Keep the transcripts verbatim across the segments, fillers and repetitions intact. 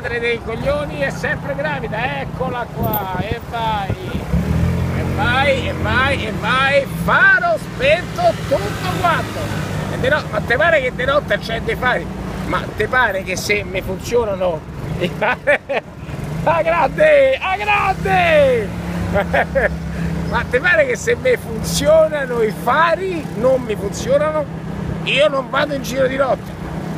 madre dei coglioni è sempre gravida, eccola qua, e vai, e vai, e vai, e vai, faro spento tutto quanto. E te no, ma te pare che di notte c'è dei fari? Ma te pare che se mi funzionano i fari? A grande, a grande! Ma te pare che se mi funzionano i fari, non mi funzionano, io non vado in giro di notte?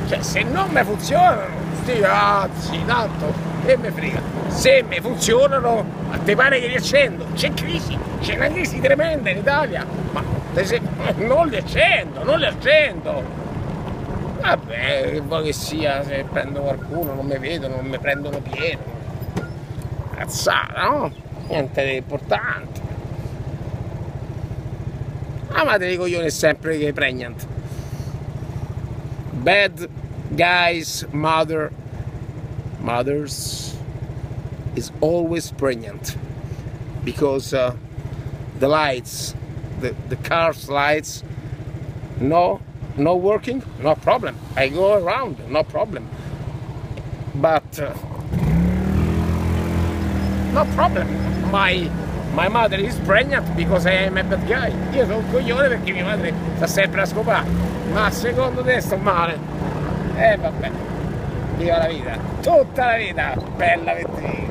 Cioè, se non mi funzionano, sti cazzi, tanto, e me frega. Se mi funzionano, a te pare che li accendo? C'è crisi, c'è una crisi tremenda in Italia, ma se... non li accendo, non li accendo. Vabbè, che vuoi che sia, se prendo qualcuno, non mi vedono, non mi prendono pieno. Cazzata, no? Niente di importante. La madre dei coglioni è sempre che pregnant. Bad guys, mother, mothers is always pregnant because uh, the lights, the, the car's lights, no, no working, no problem. I go around, no problem. But uh, no problem. My my mother is pregnant because I am a bad guy. Io sono un coglione perché mia madre sta sempre a scopare. Ma secondo te sto male? E eh, vabbè, viva la vita, tutta la vita, bella vetrina.